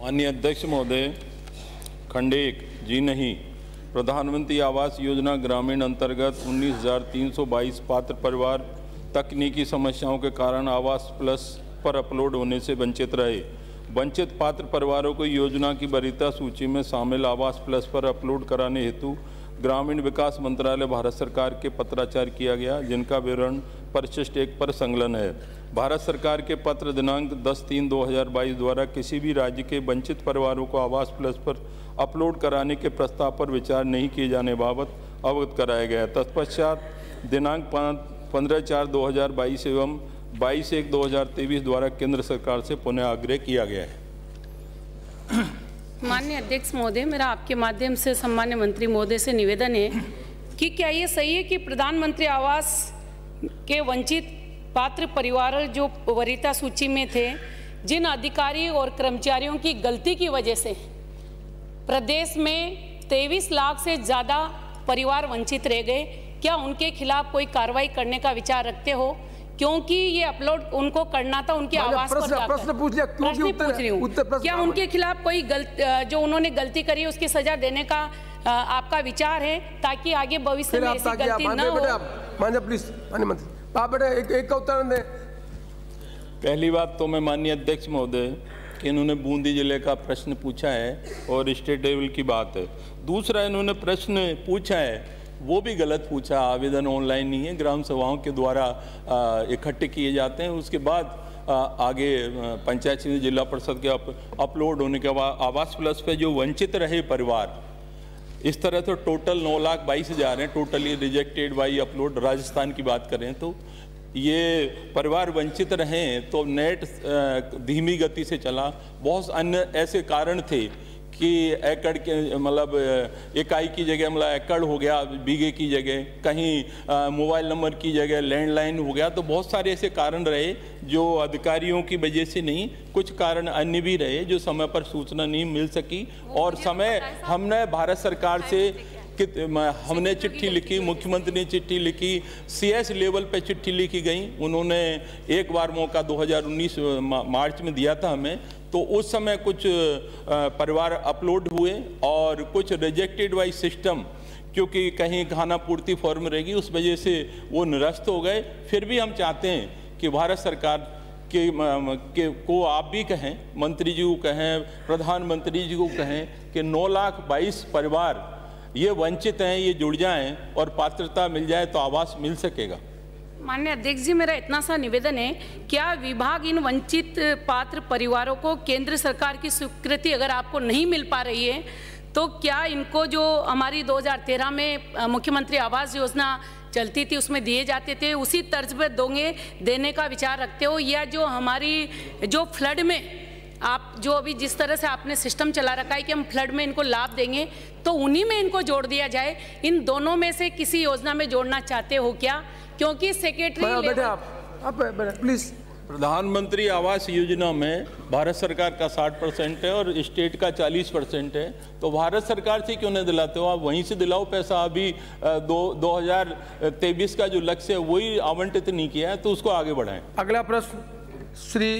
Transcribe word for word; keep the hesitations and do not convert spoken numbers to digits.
माननीय अध्यक्ष महोदय, खंडेक जी नहीं। प्रधानमंत्री आवास योजना ग्रामीण अंतर्गत उन्नीस हज़ार तीन सौ बाईस पात्र परिवार तकनीकी समस्याओं के कारण आवास प्लस पर अपलोड होने से वंचित रहे। वंचित पात्र परिवारों को योजना की वरीयता सूची में शामिल आवास प्लस पर अपलोड कराने हेतु ग्रामीण विकास मंत्रालय भारत सरकार के पत्राचार किया गया, जिनका विवरण परिशिष्ट एक पर संलग्न है। भारत सरकार के पत्र दिनांक दस तीन दो हज़ार बाईस द्वारा किसी भी राज्य के वंचित परिवारों को आवास प्लस पर अपलोड कराने के प्रस्ताव पर विचार नहीं किए जाने बाबत अवगत कराया गया। तत्पश्चात दिनांक पंद्रह चार दो हज़ार बाईस एवं बाईस एक दो हज़ार तेईस द्वारा केंद्र सरकार से पुनः आग्रह किया गया है। माननीय अध्यक्ष महोदय, मेरा आपके माध्यम से सम्मान्य मंत्री महोदय से निवेदन है कि क्या ये सही है कि प्रधानमंत्री आवास के वंचित पात्र परिवार जो वरीयता सूची में थे, जिन अधिकारी और कर्मचारियों की गलती की वजह से प्रदेश में तेईस लाख से ज़्यादा परिवार वंचित रह गए, क्या उनके खिलाफ कोई कार्रवाई करने का विचार रखते हो? क्योंकि ये अपलोड उनको करना था उनके आवास पर जाकर। प्रश्न पूछ लिया, प्रश्न पूछ रही हूँ, क्या उनके खिलाफ कोई गलत जो उन्होंने गलती करी है उसकी सजा देने का आपका विचार है, ताकि आगे भविष्य में ऐसी गलती न हो? माननीय प्लीज माननीय मंत्री आप बेटे एक एक का उत्तर दें। पहली बात तो मैं माननीय अध्यक्ष महोदय कि इन्होंने बूंदी जिले का प्रश्न पूछा है और स्टेट लेवल की बात है। दूसरा, इन्होंने प्रश्न पूछा है वो भी गलत पूछा। आवेदन ऑनलाइन नहीं है, ग्राम सभाओं के द्वारा इकट्ठे किए जाते हैं, उसके बाद आ, आगे पंचायत जिला परिषद के अप, अपलोड होने के बाद आवास प्लस पे जो वंचित रहे परिवार, इस तरह तो टोटल नौ लाख बाईस हज़ार हैं totally rejected by upload. Rajasthan की बात करें तो ये परिवार वंचित रहें तो नेट धीमी गति से चला, बहुत अन्य ऐसे कारण थे कि एकड़ के मतलब इकाई की जगह मतलब एकड़ हो गया, बीघे की जगह कहीं मोबाइल नंबर की जगह लैंडलाइन हो गया। तो बहुत सारे ऐसे कारण रहे जो अधिकारियों की वजह से नहीं, कुछ कारण अन्य भी रहे जो समय पर सूचना नहीं मिल सकी। और समय हमने भारत सरकार से कि हमने चिट्ठी लिखी, मुख्यमंत्री ने चिट्ठी लिखी, सीएस लेवल पे चिट्ठी लिखी गई। उन्होंने एक बार मौका दो हज़ार उन्नीस मार्च में दिया था हमें, तो उस समय कुछ परिवार अपलोड हुए और कुछ रिजेक्टेड बाई सिस्टम, क्योंकि कहीं खाना पूर्ति फॉर्म रहेगी उस वजह से वो निरस्त हो गए। फिर भी हम चाहते हैं कि भारत सरकार के, के को आप भी कहें, मंत्री जी को कहें, प्रधानमंत्री जी को कहें कि नौ लाख बाईस परिवार ये वंचित हैं, ये जुड़ जाएं और पात्रता मिल जाए तो आवास मिल सकेगा। माननीय अध्यक्ष जी, मेरा इतना सा निवेदन है, क्या विभाग इन वंचित पात्र परिवारों को केंद्र सरकार की स्वीकृति अगर आपको नहीं मिल पा रही है तो क्या इनको जो हमारी दो हज़ार तेरह में मुख्यमंत्री आवास योजना चलती थी उसमें दिए जाते थे उसी तर्ज पर दोगे देने का विचार रखते हो, या जो हमारी जो फ्लड में आप जो अभी जिस तरह से आपने सिस्टम चला रखा है कि हम फ्लड में इनको लाभ देंगे तो उन्हीं में इनको जोड़ दिया जाए? इन दोनों में से किसी योजना में जोड़ना चाहते हो क्या? क्योंकि सेक्रेटरी आप आप प्लीज, प्रधानमंत्री आवास योजना में भारत सरकार का साठ परसेंट है और स्टेट का चालीस परसेंट है, तो भारत सरकार से क्यों नहीं दिलाते हो आप? वहीं से दिलाओ पैसा। अभी दो दो हज़ार तेईस का जो लक्ष्य है वही आवंटित नहीं किया है, तो उसको आगे बढ़ाएं। अगला प्रश्न श्री